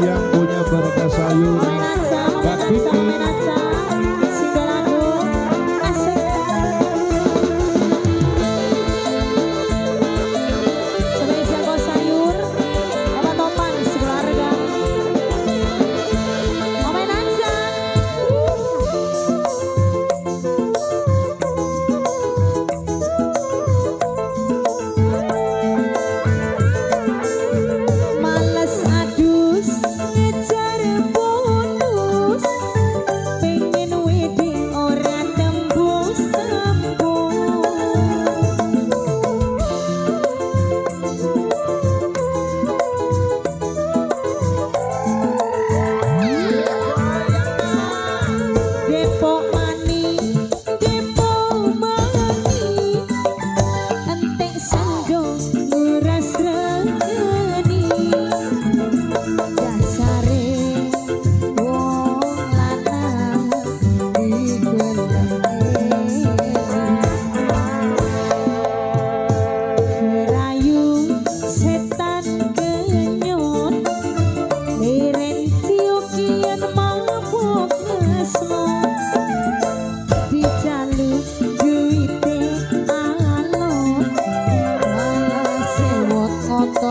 Yang punya Baraka Sayur, Mbak Kiki,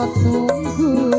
tunggu.